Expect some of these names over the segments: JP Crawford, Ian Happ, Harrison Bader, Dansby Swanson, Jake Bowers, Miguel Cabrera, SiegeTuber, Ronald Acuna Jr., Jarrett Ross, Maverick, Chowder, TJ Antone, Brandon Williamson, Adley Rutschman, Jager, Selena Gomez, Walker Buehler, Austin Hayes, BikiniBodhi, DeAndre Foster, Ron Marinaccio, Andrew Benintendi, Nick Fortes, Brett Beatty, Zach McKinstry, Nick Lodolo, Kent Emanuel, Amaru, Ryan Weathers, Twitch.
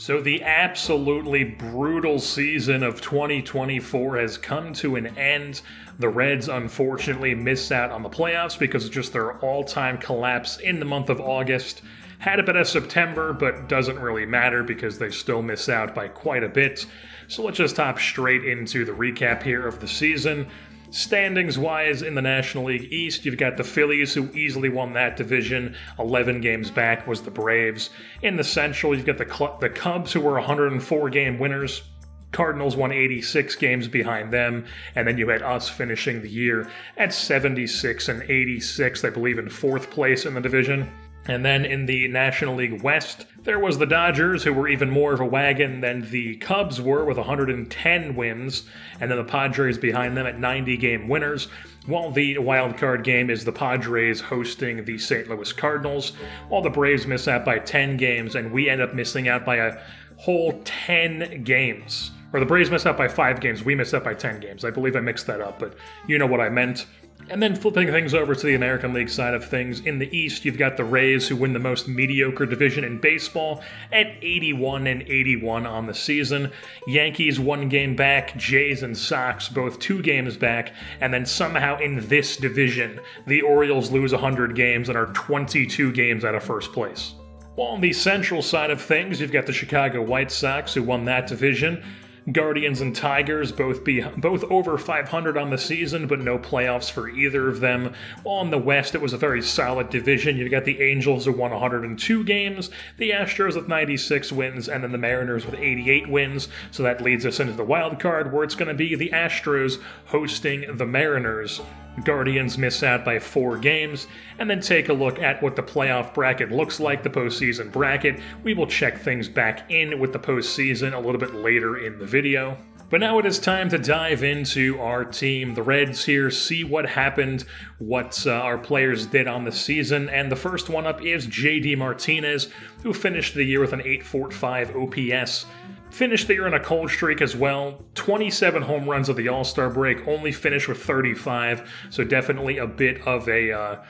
So the absolutely brutal season of 2024 has come to an end. The Reds unfortunately missed out on the playoffs because of just their all-time collapse in the month of August. Had a bit of September, but doesn't really matter because they still miss out by quite a bit. So let's just hop straight into the recap here of the season. Standings-wise, in the National League East, you've got the Phillies, who easily won that division. 11 games back was the Braves. In the Central, you've got the Cubs, who were 104-game winners. Cardinals won 86 games behind them, and then you had us finishing the year at 76 and 86, I believe, in fourth place in the division. And then in the National League West, there was the Dodgers, who were even more of a wagon than the Cubs were, with 110 wins, and then the Padres behind them at 90-game winners, while the wildcard game is the Padres hosting the St. Louis Cardinals, while the Braves miss out by 10 games, and we end up missing out by a whole 10 games. Or the Braves missed out by 5 games, we missed out by 10 games. I believe I mixed that up, but you know what I meant. And then flipping things over to the American League side of things, in the East, you've got the Rays, who win the most mediocre division in baseball at 81 and 81 on the season. Yankees 1 game back, Jays and Sox both 2 games back, and then somehow in this division, the Orioles lose 100 games and are 22 games out of first place. While on the Central side of things, you've got the Chicago White Sox, who won that division. Guardians and Tigers both over 500 on the season, but no playoffs for either of them. On the West, it was a very solid division. You've got the Angels, who won 102 games, the Astros with 96 wins, and then the Mariners with 88 wins. So that leads us into the wild card, where it's going to be the Astros hosting the Mariners. Guardians miss out by 4 games, and then take a look at what the playoff bracket looks like, the postseason bracket. We will check things back in with the postseason a little bit later in the video. But now it is time to dive into our team, the Reds here, see what happened, what our players did on the season, and the first one up is JD Martinez, who finished the year with an 845 OPS. Finished the year on a cold streak as well, 27 home runs at the All-Star break, only finished with 35, so definitely a bit of a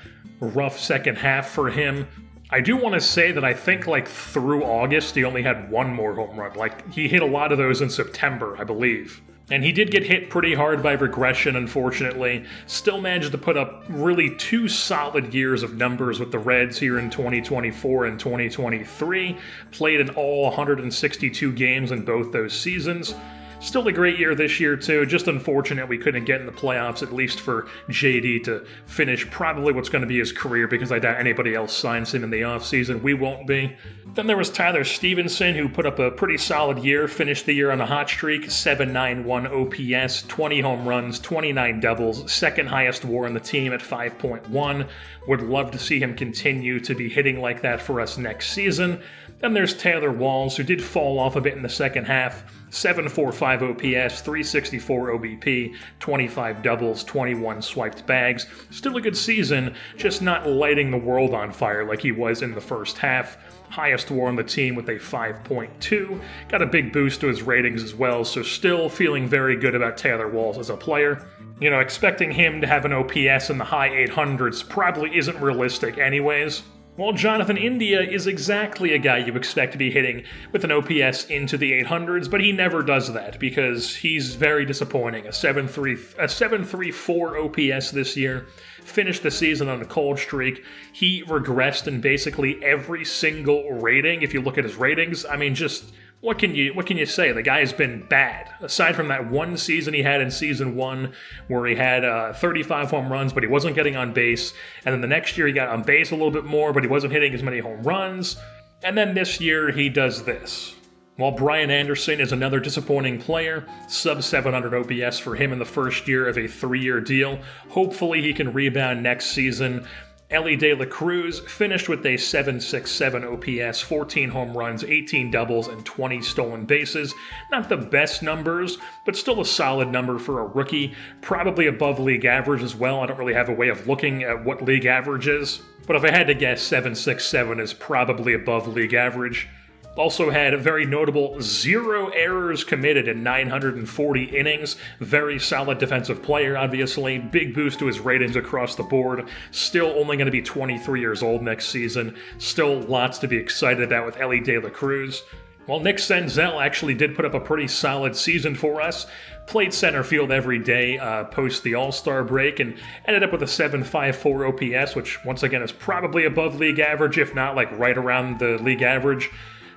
rough second half for him. I do want to say that I think like through August he only had 1 more home run, like he hit a lot of those in September, I believe. And he did get hit pretty hard by regression, unfortunately. Still managed to put up really 2 solid years of numbers with the Reds here in 2024 and 2023. Played in all 162 games in both those seasons. Still a great year this year, too. Just unfortunate we couldn't get in the playoffs, at least for JD to finish probably what's going to be his career, because I doubt anybody else signs him in the offseason. We won't be. Then there was Tyler Stevenson, who put up a pretty solid year, finished the year on a hot streak, 791 OPS, 20 home runs, 29 doubles, second highest WAR on the team at 5.1. Would love to see him continue to be hitting like that for us next season. Then there's Taylor Walls, who did fall off a bit in the second half, 745 OPS, 364 OBP, 25 doubles, 21 swiped bags. Still a good season, just not lighting the world on fire like he was in the first half. Highest WAR on the team with a 5.2. Got a big boost to his ratings as well, so still feeling very good about Taylor Walls as a player. You know, expecting him to have an OPS in the high 800s probably isn't realistic anyways. Well, Jonathan India is exactly a guy you expect to be hitting with an OPS into the 800s, but he never does that because he's very disappointing. A 7.34 OPS this year, finished the season on a cold streak. He regressed in basically every single rating. If you look at his ratings, I mean, just what can you say? The guy has been bad. Aside from that one season he had in season 1 where he had 35 home runs, but he wasn't getting on base. And then the next year he got on base a little bit more, but he wasn't hitting as many home runs. And then this year he does this. While Brian Anderson is another disappointing player, sub-700 OPS for him in the first year of a 3-year deal. Hopefully he can rebound next season. Elly De La Cruz finished with a 767 OPS, 14 home runs, 18 doubles, and 20 stolen bases. Not the best numbers, but still a solid number for a rookie. Probably above league average as well. I don't really have a way of looking at what league average is, but if I had to guess, 767 is probably above league average. Also had a very notable 0 errors committed in 940 innings. Very solid defensive player, obviously. Big boost to his ratings across the board. Still only going to be 23 years old next season. Still lots to be excited about with Elly De La Cruz. Well, Nick Senzel actually did put up a pretty solid season for us. Played center field every day post the All-Star break and ended up with a 7.54 OPS, which once again is probably above league average, if not like right around the league average.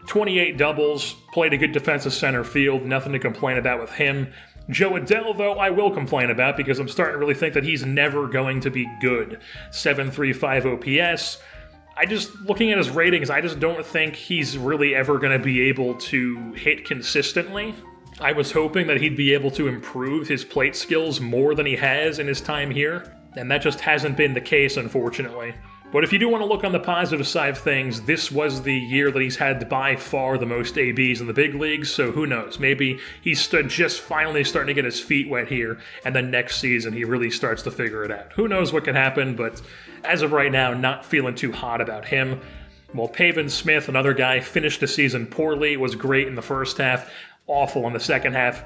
28 doubles, played a good defensive center field, nothing to complain about with him. Joe Adele, though, I will complain about because I'm starting to really think that he's never going to be good. 7.35 OPS. Looking at his ratings, I just don't think he's really ever going to be able to hit consistently. I was hoping that he'd be able to improve his plate skills more than he has in his time here, and that just hasn't been the case, unfortunately. But if you do want to look on the positive side of things, this was the year that he's had by far the most ABs in the big leagues, so who knows? Maybe he's just finally starting to get his feet wet here, and then next season he really starts to figure it out. Who knows what could happen, but as of right now, not feeling too hot about him. Well, Pavin Smith, another guy, finished the season poorly, was great in the first half, awful in the second half.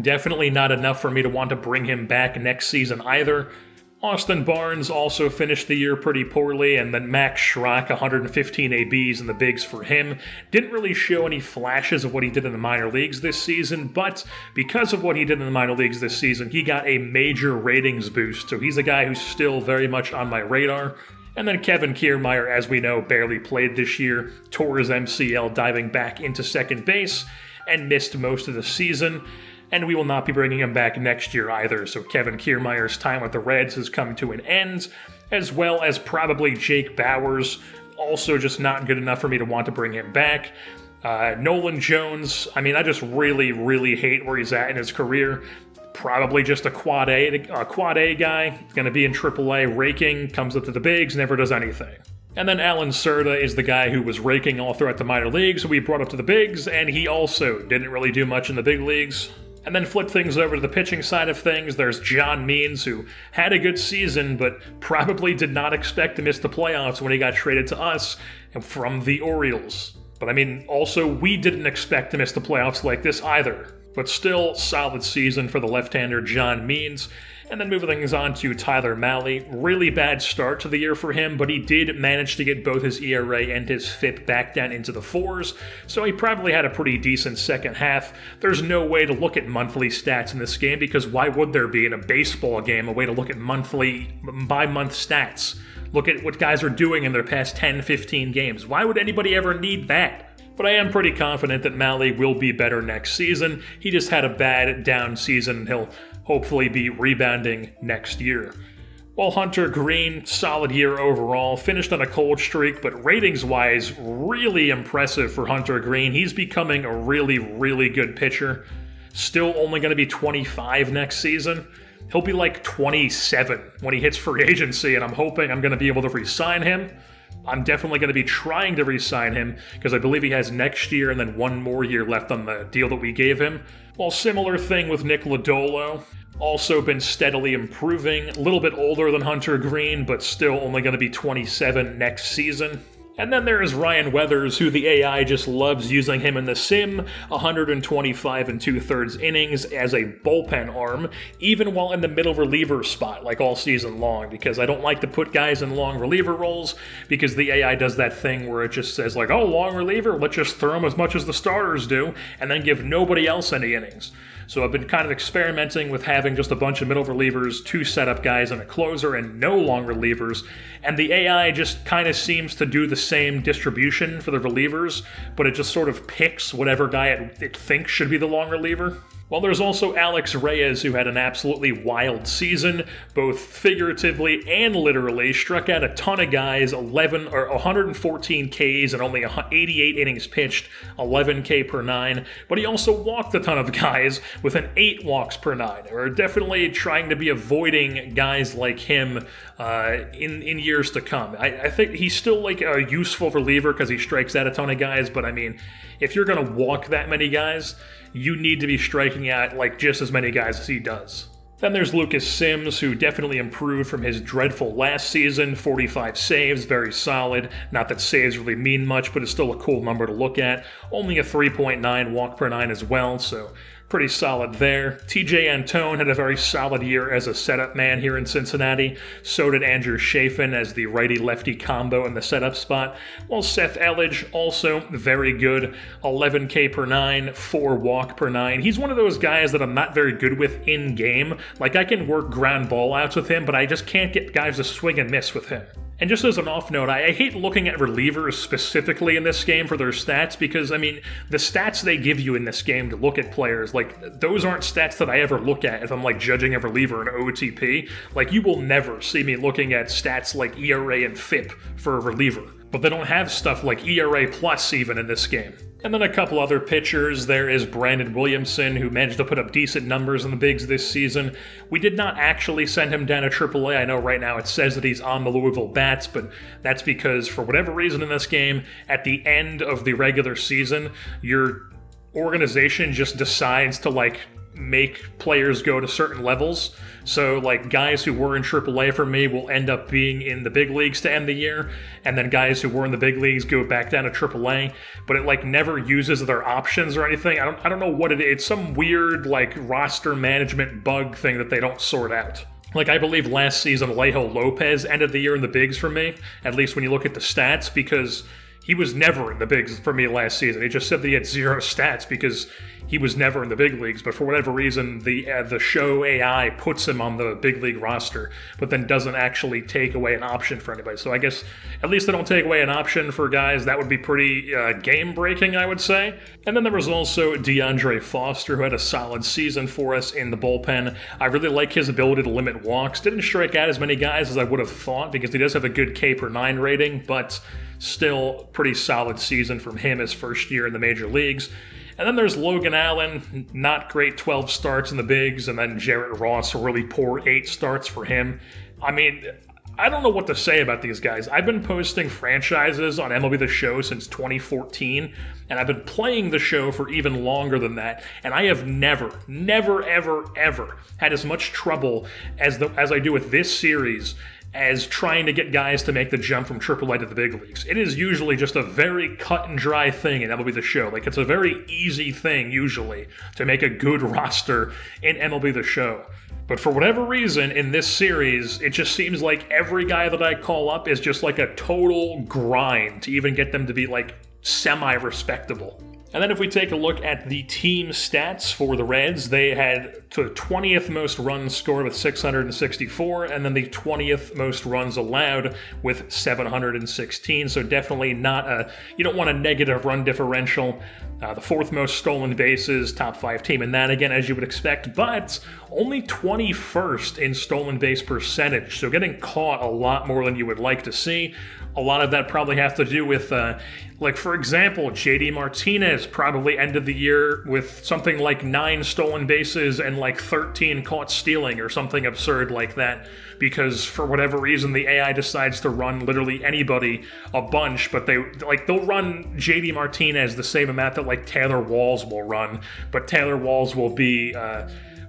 Definitely not enough for me to want to bring him back next season either. Austin Barnes also finished the year pretty poorly, and then Max Schrock, 115 ABs in the bigs for him. Didn't really show any flashes of what he did in the minor leagues this season, but because of what he did in the minor leagues this season, he got a major ratings boost, so he's a guy who's still very much on my radar. And then Kevin Kiermaier, as we know, barely played this year, tore his MCL diving back into second base, and missed most of the season. And we will not be bringing him back next year either, so Kevin Kiermaier's time with the Reds has come to an end, as well as probably Jake Bowers, also just not good enough for me to want to bring him back. Nolan Jones, I mean, I just really hate where he's at in his career. Probably just a quad A guy, going to be in AAA raking, comes up to the bigs, never does anything. And then Alan Cerda is the guy who was raking all throughout the minor leagues, so we brought up to the bigs, and he also didn't really do much in the big leagues. And then flip things over to the pitching side of things, there's John Means, who had a good season, but probably did not expect to miss the playoffs when he got traded to us and from the Orioles. But I mean, also, we didn't expect to miss the playoffs like this either. But still, solid season for the left-hander John Means. And then moving things on to Tyler Malley. Really bad start to the year for him, but he did manage to get both his ERA and his FIP back down into the fours, so he probably had a pretty decent second half. There's no way to look at monthly stats in this game, because why would there be in a baseball game a way to look at monthly, by-month stats? Look at what guys are doing in their past 10, 15 games. Why would anybody ever need that? But I am pretty confident that Malley will be better next season. He just had a bad down season, and he'll hopefully be rebounding next year. Well, Hunter Green, solid year overall, finished on a cold streak, but ratings-wise, really impressive for Hunter Green. He's becoming a really good pitcher. Still only going to be 25 next season. He'll be like 27 when he hits free agency, and I'm hoping I'm going to be able to re-sign him. I'm definitely going to be trying to re-sign him because I believe he has next year and then one more year left on the deal that we gave him. Well, similar thing with Nick Lodolo. Also been steadily improving. A little bit older than Hunter Green, but still only going to be 27 next season. And then there is Ryan Weathers, who the AI just loves using him in the sim, 125 2/3 innings as a bullpen arm, even while in the middle reliever spot, like all season long, because I don't like to put guys in long reliever roles, because the AI does that thing where it just says, like, oh, long reliever, let's just throw him as much as the starters do, and then give nobody else any innings. So I've been kind of experimenting with having just a bunch of middle relievers, two setup guys and a closer, and no long relievers, and the AI just kind of seems to do the same distribution for the relievers, but it just sort of picks whatever guy it thinks should be the long reliever. Well, there's also Alex Reyes, who had an absolutely wild season, both figuratively and literally, struck out a ton of guys, 114 Ks and only 88 innings pitched, 11 K per 9, but he also walked a ton of guys with an 8 walks per 9. We're definitely trying to be avoiding guys like him in years to come. I think he's still like a useful reliever because he strikes out a ton of guys, but I mean, if you're going to walk that many guys, you need to be striking out like just as many guys as he does. Then there's Lucas Sims, who definitely improved from his dreadful last season, 45 saves, very solid. Not that saves really mean much, but it's still a cool number to look at. Only a 3.9 walk per 9 as well, so pretty solid there. TJ Antone had a very solid year as a setup man here in Cincinnati. So did Andrew Chafin as the righty-lefty combo in the setup spot. Well, Seth Elledge, also very good. 11K per 9, 4 walk per 9. He's one of those guys that I'm not very good with in-game. Like, I can work ground ball outs with him, but I just can't get guys to swing and miss with him. And just as an off note, I hate looking at relievers specifically in this game for their stats because, I mean, the stats they give you in this game to look at players, like, those aren't stats that I ever look at if I'm, like, judging a reliever in OTP. Like, you will never see me looking at stats like ERA and FIP for a reliever. But they don't have stuff like ERA plus even in this game. And then a couple other pitchers. There is Brandon Williamson, who managed to put up decent numbers in the bigs this season. We did not actually send him down to AAA. I know right now it says that he's on the Louisville Bats, but that's because for whatever reason in this game, at the end of the regular season, your organization just decides to, like, make players go to certain levels. So, like, guys who were in AAA for me will end up being in the big leagues to end the year, and then guys who were in the big leagues go back down to AAA, but it, like, never uses their options or anything. I don't know what it is. It's some weird, like, roster management bug thing that they don't sort out. Like, I believe last season, Alejo Lopez ended the year in the bigs for me, at least when you look at the stats, because he was never in the bigs for me last season. He just said that he had zero stats because he was never in the big leagues, but for whatever reason, the show AI puts him on the big league roster, but then doesn't actually take away an option for anybody. So I guess at least they don't take away an option for guys. That would be pretty game-breaking, I would say. And then there was also DeAndre Foster, who had a solid season for us in the bullpen. I really like his ability to limit walks. Didn't strike out as many guys as I would have thought because he does have a good K per 9 rating, but still pretty solid season from him his first year in the major leagues. And then there's Logan Allen, not great, 12 starts in the bigs, and then Jarrett Ross, really poor, 8 starts for him. I mean, I don't know what to say about these guys. I've been posting franchises on MLB The Show since 2014, and I've been playing the show for even longer than that, and I have never, ever had as much trouble as I do with this series as trying to get guys to make the jump from AAA to the big leagues. It is usually just a very cut and dry thing in MLB The Show. Like, it's a very easy thing, usually, to make a good roster in MLB The Show. But for whatever reason, in this series, it just seems like every guy that I call up is just like a total grind to even get them to be, like, semi-respectable. And then if we take a look at the team stats for the Reds, they had the 20th most runs scored with 664, and then the 20th most runs allowed with 716. So definitely not a, you don't want a negative run differential. The 4th most stolen bases, top 5 team in that again, as you would expect, but only 21st in stolen base percentage. So getting caught a lot more than you would like to see. A lot of that probably has to do with, like, for example, JD Martinez probably ended the year with something like 9 stolen bases and like 13 caught stealing or something absurd like that, because for whatever reason the AI decides to run literally anybody a bunch, but they'll run JD Martinez the same amount that, like, Taylor Walls will run, but Taylor Walls will be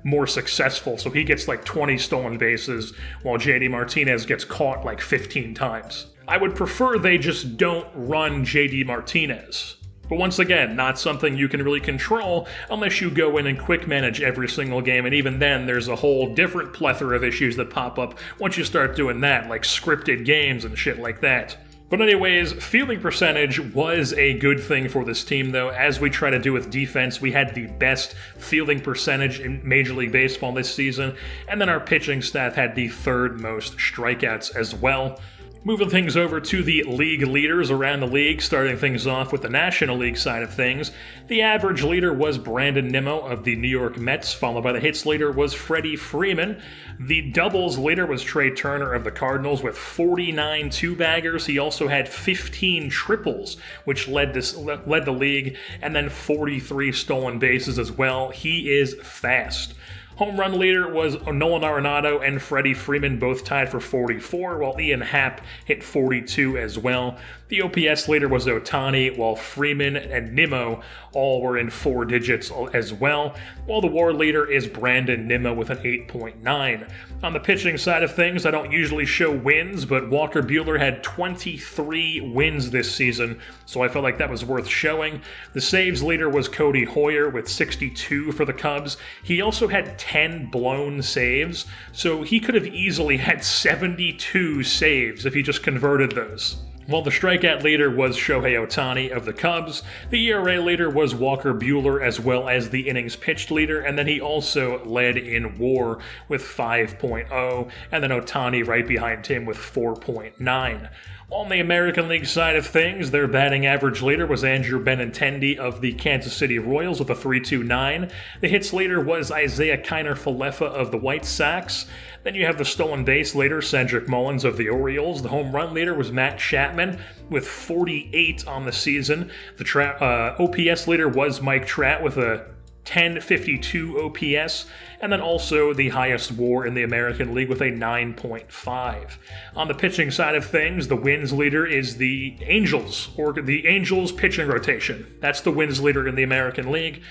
more successful, so he gets like 20 stolen bases while JD Martinez gets caught like 15 times. I would prefer they just don't run JD Martinez. But once again, not something you can really control unless you go in and quick manage every single game, and even then there's a whole different plethora of issues that pop up once you start doing that, like scripted games and shit like that. But anyways, fielding percentage was a good thing for this team, though. As we try to do with defense, we had the best fielding percentage in Major League Baseball this season, and then our pitching staff had the 3rd most strikeouts as well. Moving things over to the league leaders around the league, starting things off with the National League side of things. The average leader was Brandon Nimmo of the New York Mets, followed by the hits leader was Freddie Freeman. The doubles leader was Trey Turner of the Cardinals with 49 two-baggers. He also had 15 triples, which led the league, and then 43 stolen bases as well. He is fast. Home run leader was Nolan Arenado and Freddie Freeman, both tied for 44, while Ian Happ hit 42 as well. The OPS leader was Ohtani, while Freeman and Nimmo all were in four digits as well, while the WAR leader is Brandon Nimmo with an 8.9. On the pitching side of things, I don't usually show wins, but Walker Buehler had 23 wins this season, so I felt like that was worth showing. The saves leader was Cody Hoyer with 62 for the Cubs. He also had 10 blown saves, so he could have easily had 72 saves if he just converted those. While the strikeout leader was Shohei Ohtani of the Cubs, the ERA leader was Walker Buehler as well as the innings pitched leader, and then he also led in WAR with 5.0, and then Ohtani right behind him with 4.9. On the American League side of things, their batting average leader was Andrew Benintendi of the Kansas City Royals with a 3.29. The hits leader was Isaiah Kiner-Falefa of the White Sox. Then you have the stolen base leader, Cedric Mullins of the Orioles. The home run leader was Matt Chapman with 48 on the season. The OPS leader was Mike Trout with a 10.52 OPS, and then also the highest WAR in the American League with a 9.5. On the pitching side of things, the wins leader is the Angels, or the Angels pitching rotation. That's the wins leader in the American League.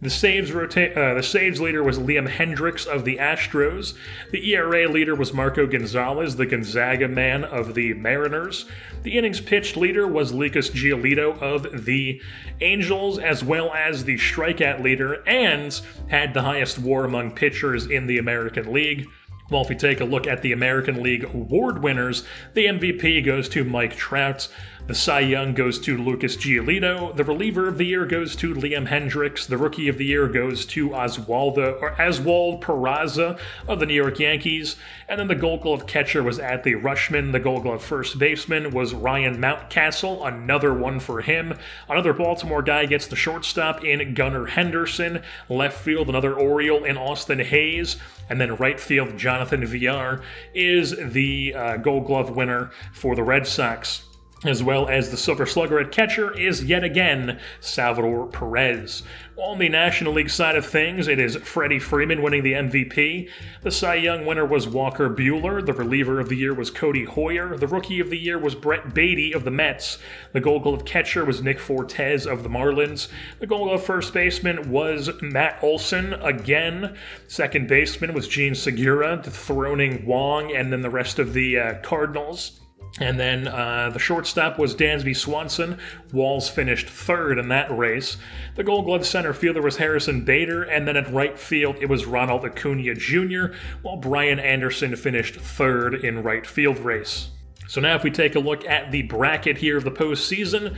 The saves leader was Liam Hendricks of the Astros. The ERA leader was Marco Gonzalez, the Gonzaga man of the Mariners. The innings pitched leader was Lucas Giolito of the Angels, as well as the strikeout leader, and had the highest WAR among pitchers in the American League. Well, if you take a look at the American League award winners, the MVP goes to Mike Trout. The Cy Young goes to Lucas Giolito, the reliever of the year goes to Liam Hendricks, the rookie of the year goes to Oswald Peraza of the New York Yankees, and then the Gold Glove catcher was Adley Rutschman, the Gold Glove first baseman was Ryan Mountcastle, another one for him. Another Baltimore guy gets the shortstop in Gunnar Henderson, left field another Oriole in Austin Hayes, and then right field Jonathan Villar is the Gold Glove winner for the Red Sox. As well as the Silver Slugger at catcher is yet again Salvador Perez. On the National League side of things, it is Freddie Freeman winning the MVP. The Cy Young winner was Walker Buehler. The reliever of the year was Cody Hoyer. The rookie of the year was Brett Beatty of the Mets. The Gold Glove catcher was Nick Fortes of the Marlins. The Gold Glove first baseman was Matt Olson again. Second baseman was Gene Segura, dethroning Wong and then the rest of the Cardinals. And then the shortstop was Dansby Swanson. Walls finished third in that race. The Gold Glove center fielder was Harrison Bader, and then at right field it was Ronald Acuna Jr., while Brian Anderson finished third in right field race. So now if we take a look at the bracket here of the postseason,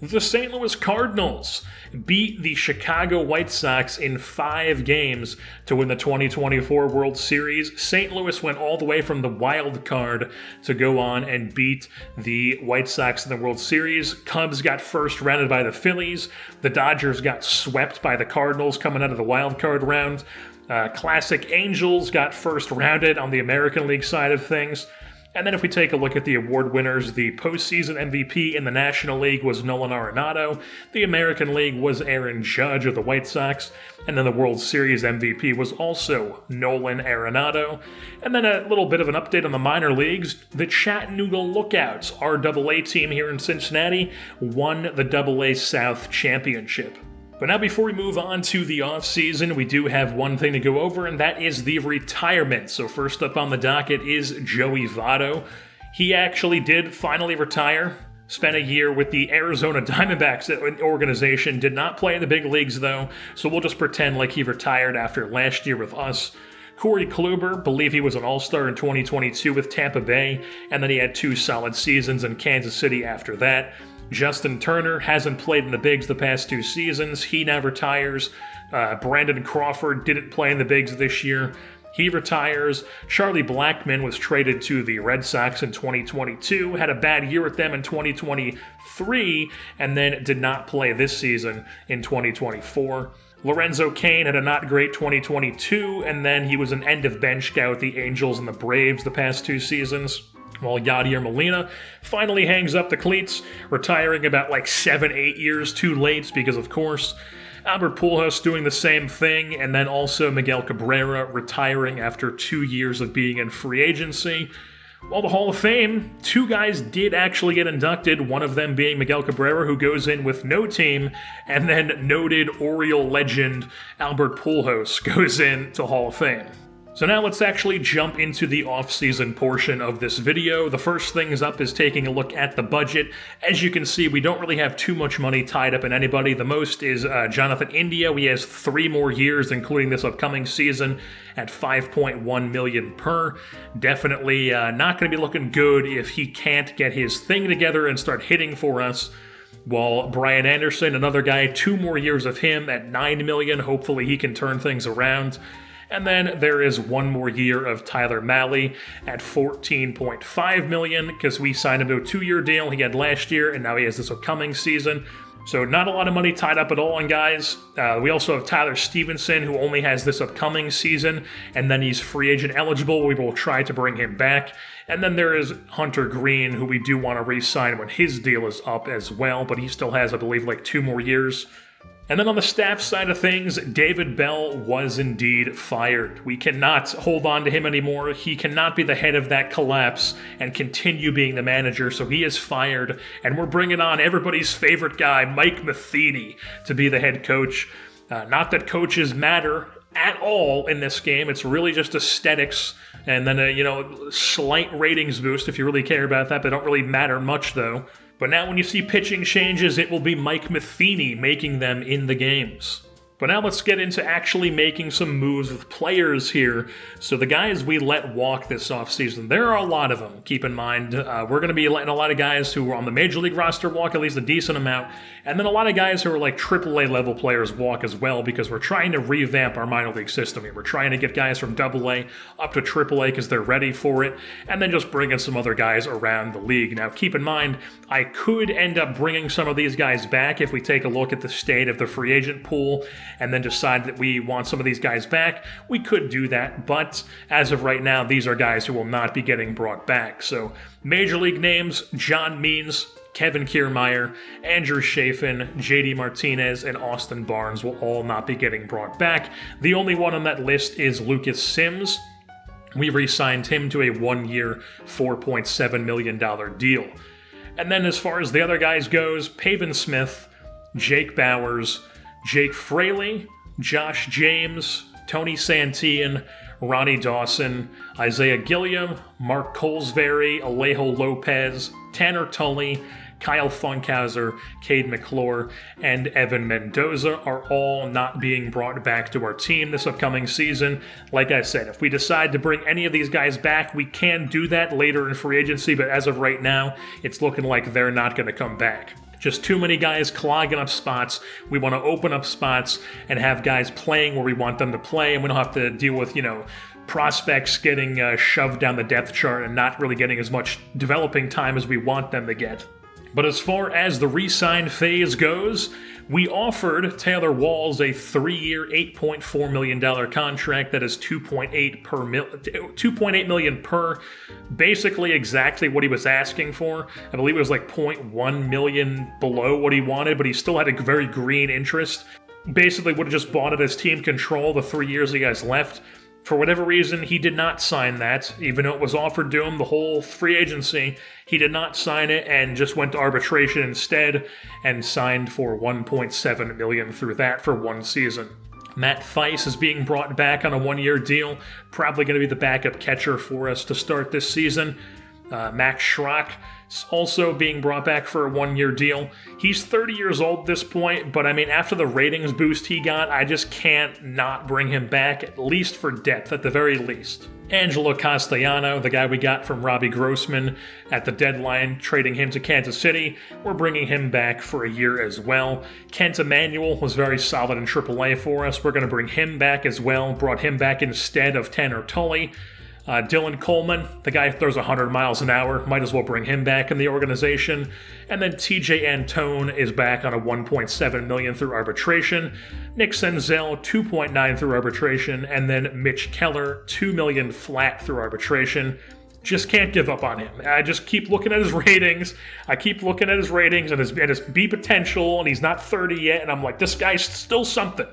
the St. Louis Cardinals beat the Chicago White Sox in 5 games to win the 2024 World Series. St. Louis went all the way from the wild card to go on and beat the White Sox in the World Series. Cubs got first rounded by the Phillies. The Dodgers got swept by the Cardinals coming out of the wild card round. Classic Angels got first rounded on the American League side of things. And then if we take a look at the award winners, the postseason MVP in the National League was Nolan Arenado, the American League was Aaron Judge of the White Sox, and then the World Series MVP was also Nolan Arenado. And then a little bit of an update on the minor leagues. The Chattanooga Lookouts, our AA team here in Cincinnati, won the AA South Championship. But now before we move on to the offseason, we do have one thing to go over, and that is the retirement. So first up on the docket is Joey Votto. He actually did finally retire. Spent a year with the Arizona Diamondbacks organization. Did not play in the big leagues, though, so we'll just pretend like he retired after last year with us. Corey Kluber, believe he was an All-Star in 2022 with Tampa Bay, and then he had 2 solid seasons in Kansas City after that. Justin Turner hasn't played in the bigs the past 2 seasons. He now retires. Brandon Crawford didn't play in the bigs this year. He retires. Charlie Blackmon was traded to the Red Sox in 2022, had a bad year with them in 2023, and then did not play this season in 2024. Lorenzo Cain had a not great 2022, and then he was an end-of-bench guy with the Angels and the Braves the past 2 seasons. While Yadier Molina finally hangs up the cleats, retiring about like 7-8 years too late because, of course. Albert Pujols doing the same thing, and then also Miguel Cabrera retiring after 2 years of being in free agency. Well, the Hall of Fame, two guys did actually get inducted, one of them being Miguel Cabrera, who goes in with no team, and then noted Oriole legend Albert Pujols goes in to Hall of Fame. So now let's actually jump into the off-season portion of this video. The first things up is taking a look at the budget. As you can see, we don't really have too much money tied up in anybody. The most is Jonathan India. He has 3 more years, including this upcoming season, at $5.1 million per. Definitely not going to be looking good if he can't get his thing together and start hitting for us. While Brian Anderson, another guy, 2 more years of him at $9 million. Hopefully he can turn things around. And then there is 1 more year of Tyler Malley at $14.5 million, because we signed him to a 2-year deal he had last year, and now he has this upcoming season. So not a lot of money tied up at all on guys. We also have Tyler Stevenson, who only has this upcoming season, and then he's free agent eligible. We will try to bring him back. And then there is Hunter Green, who we do want to re-sign when his deal is up as well, but he still has, I believe, like 2 more years. And then on the staff side of things, David Bell was indeed fired. We cannot hold on to him anymore. He cannot be the head of that collapse and continue being the manager, so he is fired. And we're bringing on everybody's favorite guy, Mike Matheny, to be the head coach. Not that coaches matter at all in this game. It's really just aesthetics and then a, slight ratings boost if you really care about that. They don't really matter much, though. But now when you see pitching changes, it will be Mike Matheny making them in the games. But now let's get into actually making some moves with players here. So the guys we let walk this offseason, there are a lot of them, keep in mind. We're going to be letting a lot of guys who were on the Major League roster walk, at least a decent amount, and then a lot of guys who are like AAA level players walk as well, because we're trying to revamp our minor league system here. We're trying to get guys from AA up to AAA because they're ready for it, and then just bring in some other guys around the league. Now keep in mind, I could end up bringing some of these guys back if we take a look at the state of the free agent pool, and then decide that we want some of these guys back. We could do that, but as of right now, these are guys who will not be getting brought back. So Major League names, John Means, Kevin Kiermaier, Andrew Chafin, JD Martinez, and Austin Barnes will all not be getting brought back. The only one on that list is Lucas Sims. We re-signed him to a 1-year, $4.7 million deal. And then as far as the other guys goes, Pavin Smith, Jake Bowers, Jake Fraley, Josh James, Tony Santian, Ronnie Dawson, Isaiah Gilliam, Mark Colesvary, Alejo Lopez, Tanner Tully, Kyle Funkhauser, Cade McClure, and Evan Mendoza are all not being brought back to our team this upcoming season. Like I said, if we decide to bring any of these guys back, we can do that later in free agency, but as of right now, it's looking like they're not going to come back. Just too many guys clogging up spots. We want to open up spots and have guys playing where we want them to play, and we don't have to deal with, prospects getting shoved down the depth chart and not really getting as much developing time as we want them to get. But as far as the re-sign phase goes, we offered Taylor Walls a 3-year, $8.4 million contract. That is $2.8 million per, basically exactly what he was asking for. I believe it was like $0.1 million below what he wanted, but he still had a very green interest. Basically would have just bought it as team control the 3 years he has left. For whatever reason, he did not sign that, even though it was offered to him the whole free agency. He did not sign it and just went to arbitration instead and signed for $1.7 million through that for 1 season. Matt Theis is being brought back on a 1-year deal, probably going to be the backup catcher for us to start this season. Max Schrock is also being brought back for a 1-year deal. He's 30 years old at this point, but I mean, after the ratings boost he got, I just can't not bring him back, at least for depth, at the very least. Angelo Castellano, the guy we got from Robbie Grossman at the deadline, trading him to Kansas City, we're bringing him back for a year as well. Kent Emanuel was very solid in AAA for us. We're going to bring him back as well, brought him back instead of Tanner Tully. Dylan Coleman, the guy who throws 100 miles an hour, might as well bring him back in the organization. And then TJ Antone is back on a $1.7 million through arbitration. Nick Senzel, $2.9 through arbitration. And then Mitch Keller, $2 million flat through arbitration. just can't give up on him. I just keep looking at his ratings. I keep looking at his ratings and his B potential, and he's not 30 yet. And I'm like, this guy's still something.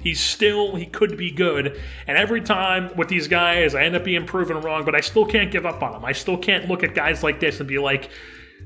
He's still, he could be good. And every time with these guys, I end up being proven wrong, but I still can't give up on him. I still can't look at guys like this and be like,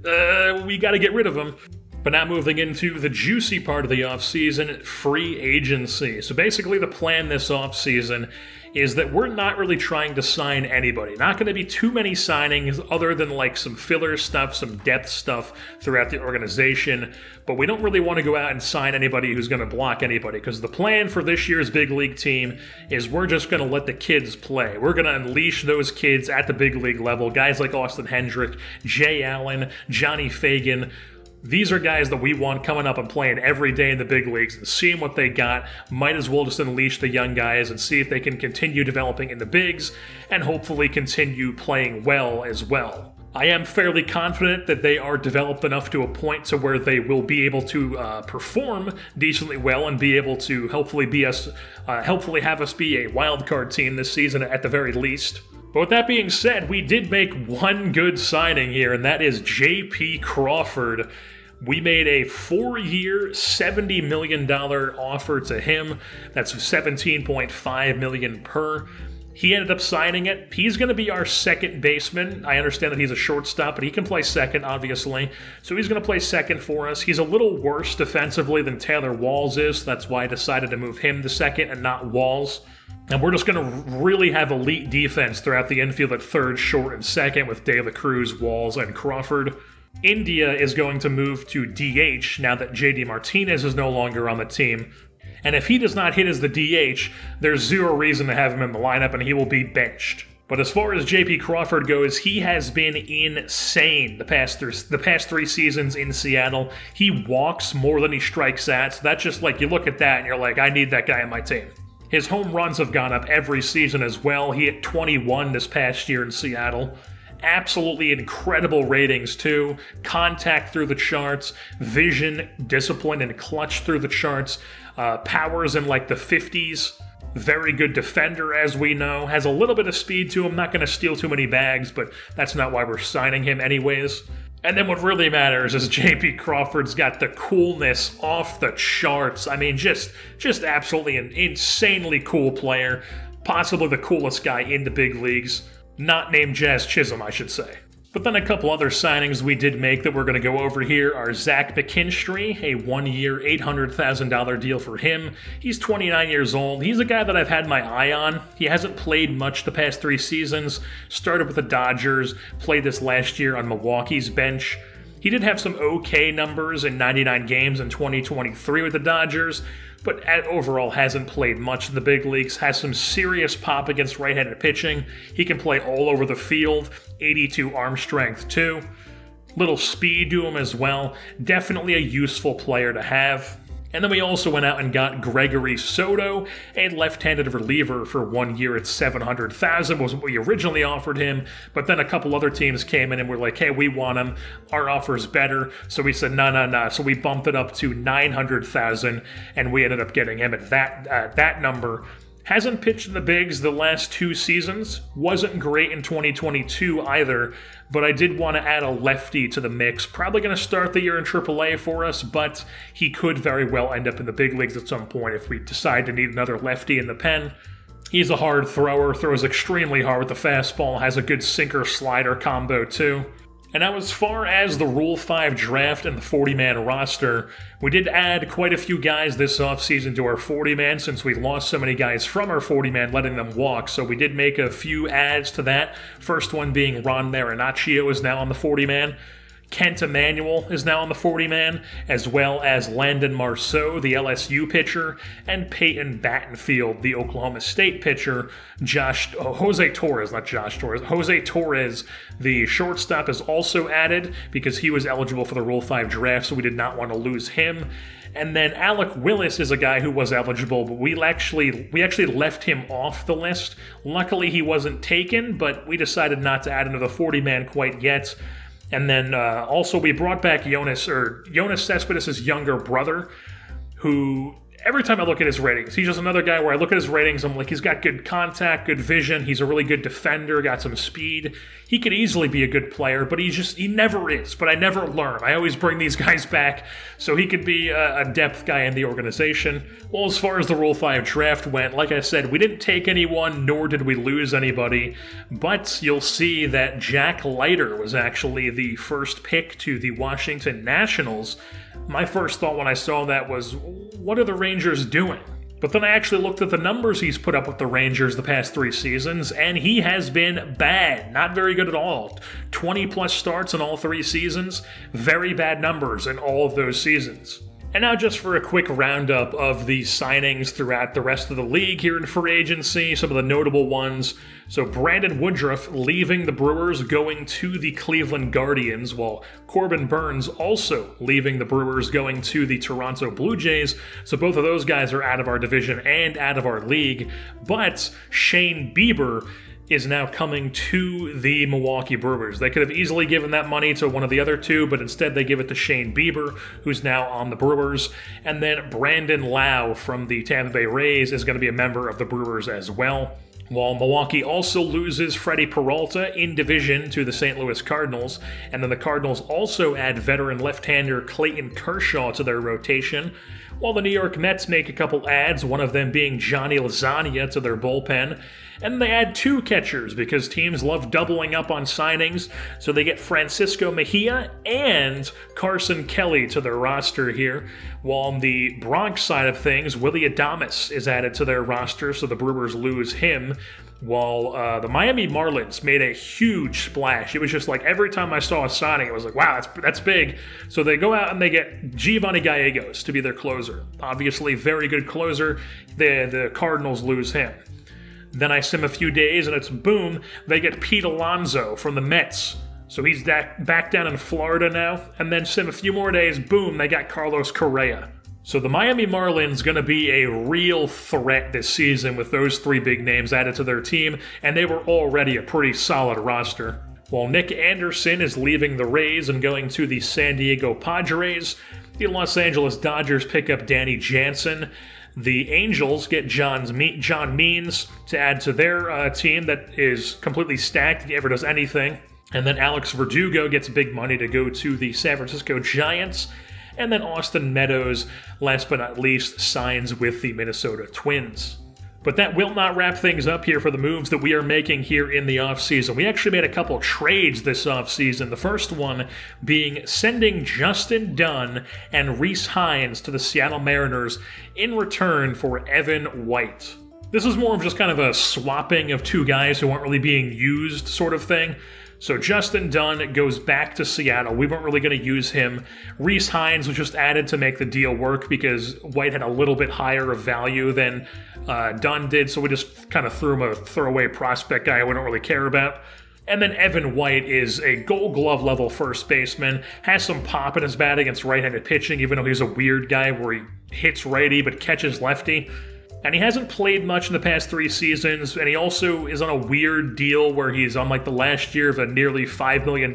we got to get rid of him. But now moving into the juicy part of the offseason, free agency. So basically the plan this offseason is that we're not really trying to sign anybody. Not going to be too many signings other than like some filler stuff, some depth stuff throughout the organization. But we don't really want to go out and sign anybody who's going to block anybody, because the plan for this year's big league team is we're just going to let the kids play. We're going to unleash those kids at the big league level. Guys like Austin Hendrick, Jay Allen, Johnny Fagan. These are guys that we want coming up and playing every day in the big leagues and seeing what they got. Might as well just unleash the young guys and see if they can continue developing in the bigs and hopefully continue playing well as well. I am fairly confident that they are developed enough to a point to where they will be able to perform decently well and be able to hopefully be us, hopefully have us be a wild card team this season at the very least. But with that being said, we did make one good signing here, and that is JP Crawford. We made a 4-year, $70 million offer to him. That's $17.5 million per. He ended up signing it. He's going to be our second baseman. I understand that he's a shortstop, but he can play second, obviously. So he's going to play second for us. He's a little worse defensively than Taylor Walls is. So that's why I decided to move him to second and not Walls. And we're just going to really have elite defense throughout the infield at third, short, and second with De La Cruz, Walls, and Crawford. India is going to move to DH now that JD Martinez is no longer on the team. And if he does not hit as the DH, there's zero reason to have him in the lineup and he will be benched. But as far as JP Crawford goes, he has been insane the past three seasons in Seattle. He walks more than he strikes out. So that's just like, you look at that and you're like, I need that guy on my team. His home runs have gone up every season as well. He hit 21 this past year in Seattle. Absolutely incredible ratings too. Contact through the charts, vision, discipline, and clutch through the charts. Powers in like the 50s. Very good defender, as we know. Has a little bit of speed to him. Not going to steal too many bags, but that's not why we're signing him anyways. And then what really matters is JP Crawford's got the coolness off the charts. I mean, just absolutely an insanely cool player. Possibly the coolest guy in the big leagues. Not named Jazz Chisholm, I should say. But then a couple other signings we did make that we're going to go over here are Zach McKinstry, a 1-year, $800,000 deal for him. He's 29 years old. He's a guy that I've had my eye on. He hasn't played much the past three seasons. Started with the Dodgers, played this last year on Milwaukee's bench. He did have some okay numbers in 99 games in 2023 with the Dodgers, but overall hasn't played much in the big leagues, has some serious pop against right-handed pitching. He can play all over the field, 82 arm strength too. Little speed to him as well. Definitely a useful player to have. And then we also went out and got Gregory Soto, a left-handed reliever for 1 year at $700,000 was what we originally offered him, but then a couple other teams came in and were like, hey, we want him. Our offer's better. So we said, no. So we bumped it up to $900,000, and we ended up getting him at that number. Hasn't pitched in the bigs the last two seasons. Wasn't great in 2022 either, but I did want to add a lefty to the mix. Probably going to start the year in AAA for us, but he could very well end up in the big leagues at some point if we decide to need another lefty in the pen. He's a hard thrower, throws extremely hard with the fastball, has a good sinker-slider combo too. And now as far as the Rule 5 draft and the 40-man roster, we did add quite a few guys this offseason to our 40-man since we lost so many guys from our 40-man, letting them walk. So we did make a few adds to that. First one being Ron Marinaccio is now on the 40-man. Kent Emanuel is now on the 40-man, as well as Landon Marceau, the LSU pitcher, and Peyton Battenfield, the Oklahoma State pitcher. Jose Torres, the shortstop, is also added because he was eligible for the Rule 5 draft, so we did not want to lose him. And then Alec Willis is a guy who was eligible, but we actually left him off the list. Luckily, he wasn't taken, but we decided not to add him to the 40-man quite yet. And then also we brought back Jonas Cespedes' younger brother, who every time I look at his ratings, he's just another guy where I look at his ratings, I'm like, he's got good contact, good vision, he's a really good defender, got some speed. He could easily be a good player, but he never is, but I never learn. I always bring these guys back, so he could be a depth guy in the organization. Well, as far as the Rule 5 draft went, like I said, we didn't take anyone, nor did we lose anybody, but you'll see that Jack Leiter was actually the first pick to the Washington Nationals. My first thought when I saw that was, what are the Rangers doing? But then I actually looked at the numbers he's put up with the Rangers the past three seasons, and he has been bad, not very good at all. 20-plus starts in all three seasons, very bad numbers in all of those seasons. And now just for a quick roundup of the signings throughout the rest of the league here in free agency, some of the notable ones. So Brandon Woodruff leaving the Brewers, going to the Cleveland Guardians, while Corbin Burnes also leaving the Brewers, going to the Toronto Blue Jays. So both of those guys are out of our division and out of our league. But Shane Bieber is now coming to the Milwaukee Brewers. They could have easily given that money to one of the other two, but instead they give it to Shane Bieber, who's now on the Brewers. And then Brandon Lowe from the Tampa Bay Rays is going to be a member of the Brewers as well. While Milwaukee also loses Freddie Peralta in division to the St. Louis Cardinals, and then the Cardinals also add veteran left-hander Clayton Kershaw to their rotation, while the New York Mets make a couple adds, one of them being Johnny Lasagna to their bullpen, and they add two catchers because teams love doubling up on signings, so they get Francisco Mejia and Carson Kelly to their roster here, while on the Bronx side of things, Willy Adames is added to their roster, so the Brewers lose him. While the Miami Marlins made a huge splash. It was just like every time I saw a signing, it was like, wow, that's big. So they go out and they get Giovanni Gallegos to be their closer. Obviously, very good closer. The Cardinals lose him. Then I sim a few days, and it's boom, they get Pete Alonso from the Mets. So he's back down in Florida now. And then sim a few more days, boom, they got Carlos Correa. So the Miami Marlins going to be a real threat this season with those three big names added to their team, and they were already a pretty solid roster. While Nick Anderson is leaving the Rays and going to the San Diego Padres, the Los Angeles Dodgers pick up Danny Jansen. The Angels get John Means to add to their team that is completely stacked if he ever does anything. And then Alex Verdugo gets big money to go to the San Francisco Giants. And then Austin Meadows, last but not least, signs with the Minnesota Twins. But that will not wrap things up here for the moves that we are making here in the offseason. We actually made a couple trades this offseason, the first one being sending Justin Dunn and Rhys Hines to the Seattle Mariners in return for Evan White. This is more of just kind of a swapping of two guys who aren't really being used sort of thing. So Justin Dunn goes back to Seattle. We weren't really going to use him. Rhys Hines was just added to make the deal work because White had a little bit higher of value than Dunn did, so we just kind of threw him a throwaway prospect guy we don't really care about. And then Evan White is a Gold Glove level first baseman, has some pop in his bat against right-handed pitching, even though he's a weird guy where he hits righty but catches lefty. And he hasn't played much in the past three seasons, and he also is on a weird deal where he's on like the last year of a nearly $5 million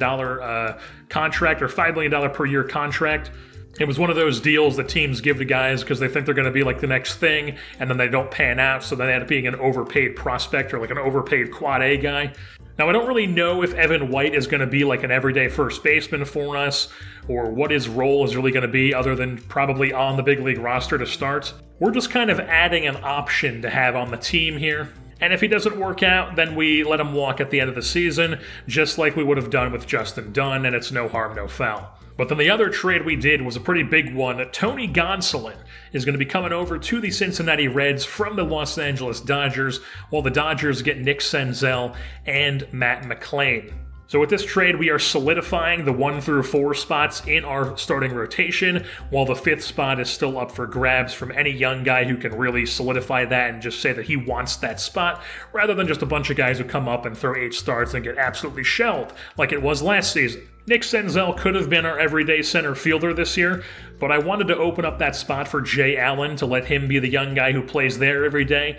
contract, or $5 million per year contract. It was one of those deals that teams give to guys because they think they're going to be like the next thing, and then they don't pan out, so then they end up being an overpaid prospect or like an overpaid quad A guy. Now, I don't really know if Evan White is going to be like an everyday first baseman for us, or what his role is really going to be other than probably on the big league roster to start. We're just kind of adding an option to have on the team here. And if he doesn't work out, then we let him walk at the end of the season, just like we would have done with Justin Dunn, and it's no harm, no foul. But then the other trade we did was a pretty big one. Tony Gonsolin is going to be coming over to the Cincinnati Reds from the Los Angeles Dodgers, while the Dodgers get Nick Senzel and Matt McClain. So with this trade, we are solidifying the 1 through 4 spots in our starting rotation, while the 5th spot is still up for grabs from any young guy who can really solidify that and just say that he wants that spot, rather than just a bunch of guys who come up and throw 8 starts and get absolutely shelled, like it was last season. Nick Senzel could have been our everyday center fielder this year, but I wanted to open up that spot for Jay Allen to let him be the young guy who plays there every day.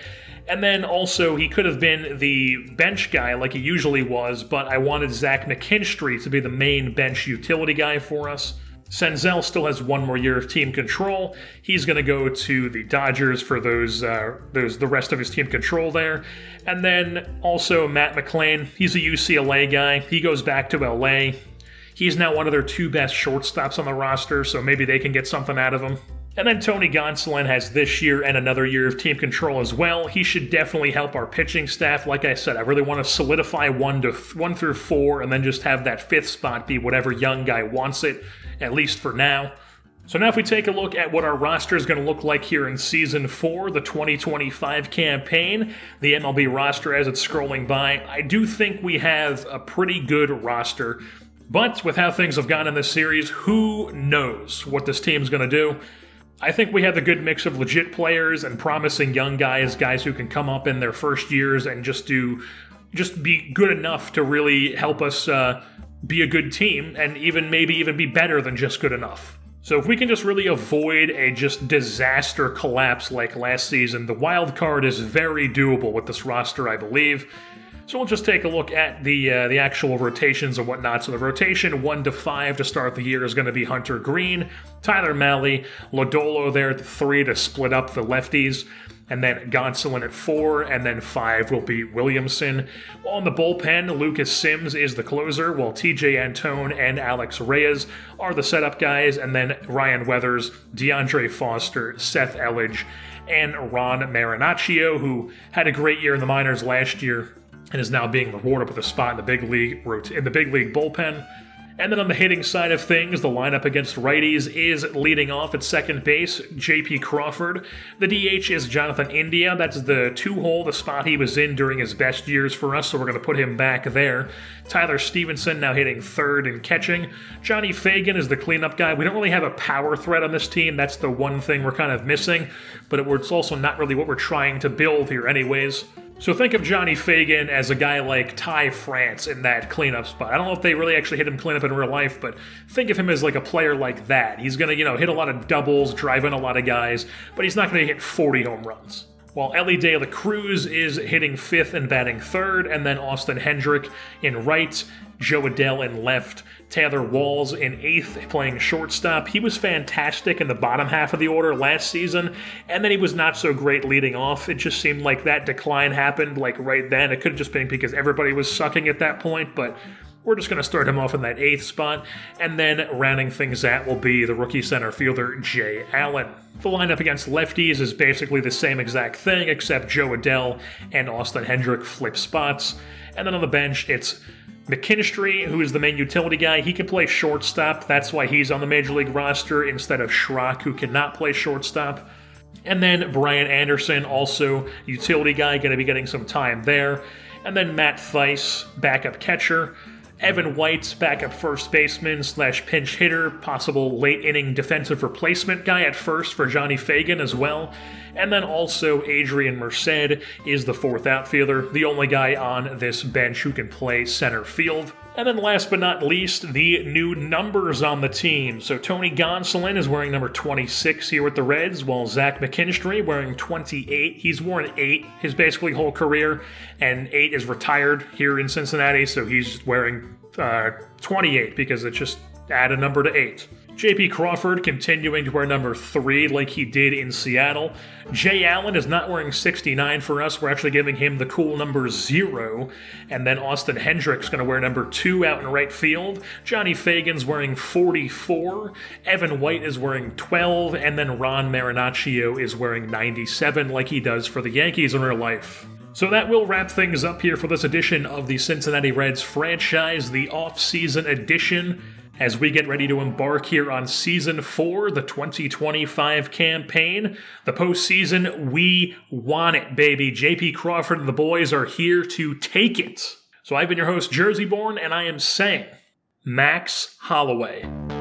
And then also, he could have been the bench guy like he usually was, but I wanted Zach McKinstry to be the main bench utility guy for us. Senzel still has one more year of team control. He's going to go to the Dodgers for the rest of his team control there. And then also Matt McClain, he's a UCLA guy. He goes back to LA. He's now one of their two best shortstops on the roster, so maybe they can get something out of him. And then Tony Gonsolin has this year and another year of team control as well. He should definitely help our pitching staff. Like I said, I really want to solidify one through four and then just have that fifth spot be whatever young guy wants it, at least for now. So now if we take a look at what our roster is going to look like here in Season 4, the 2025 campaign, the MLB roster as it's scrolling by, I do think we have a pretty good roster. But with how things have gone in this series, who knows what this team's going to do? I think we have a good mix of legit players and promising young guys, guys who can come up in their first years and just be good enough to really help us be a good team and maybe even be better than just good enough. So if we can just really avoid a just disaster collapse like last season, the wild card is very doable with this roster, I believe. So we'll just take a look at the actual rotations and whatnot. So the rotation 1 to 5 to start the year is going to be Hunter Green, Tyler Malley, Lodolo there at the 3 to split up the lefties, and then Gonsolin at 4, and then 5 will be Williamson. On the bullpen, Lucas Sims is the closer, while TJ Antone and Alex Reyes are the setup guys, and then Ryan Weathers, DeAndre Foster, Seth Elledge, and Ron Marinaccio, who had a great year in the minors last year and is now being rewarded with a spot in the big league bullpen. And then on the hitting side of things, the lineup against righties is leading off at second base, JP Crawford. The DH is Jonathan India. That's the two-hole, the spot he was in during his best years for us, so we're going to put him back there. Tyler Stevenson now hitting third and catching. Johnny Fagan is the cleanup guy. We don't really have a power threat on this team. That's the one thing we're kind of missing, but it's also not really what we're trying to build here anyways. So think of Johnny Fagan as a guy like Ty France in that cleanup spot. I don't know if they really actually hit him cleanup in real life, but think of him as like a player like that. He's going to, hit a lot of doubles, drive in a lot of guys, but he's not going to hit 40 home runs. While Elly De La Cruz is hitting 5th and batting 3rd, and then Austin Hendrick in right, Joe Adell in left, Taylor Walls in 8th playing shortstop. He was fantastic in the bottom half of the order last season, and then he was not so great leading off. It just seemed like that decline happened like right then. It could have just been because everybody was sucking at that point, but we're just going to start him off in that 8th spot, and then rounding things out will be the rookie center fielder, Jay Allen. The lineup against lefties is basically the same exact thing, except Joe Adell and Austin Hendrick flip spots. And then on the bench, it's McKinstry, who is the main utility guy. He can play shortstop. That's why he's on the Major League roster instead of Schrock, who cannot play shortstop. And then Brian Anderson, also utility guy, going to be getting some time there. And then Matt Theis, backup catcher. Evan White's backup first baseman / pinch hitter, possible late-inning defensive replacement guy at first for Johnny Fagan as well. And then also Adrian Merced is the 4th outfielder, the only guy on this bench who can play center field. And then last but not least, the new numbers on the team. So Tony Gonsolin is wearing number 26 here with the Reds, while Zach McKinstry wearing 28. He's worn 8 his basically whole career, and 8 is retired here in Cincinnati, so he's wearing 28 because it's just add a number to 8. JP Crawford continuing to wear number 3 like he did in Seattle. Jay Allen is not wearing 69 for us. We're actually giving him the cool number 0. And then Austin Hendrick's going to wear number 2 out in right field. Johnny Fagan's wearing 44. Evan White is wearing 12. And then Ron Marinaccio is wearing 97 like he does for the Yankees in real life. So that will wrap things up here for this edition of the Cincinnati Reds franchise, the off-season edition. As we get ready to embark here on Season 4, the 2025 campaign, the postseason, we want it, baby. JP Crawford and the boys are here to take it. So I've been your host, Jerseyborn, and I am saying, Max Holloway.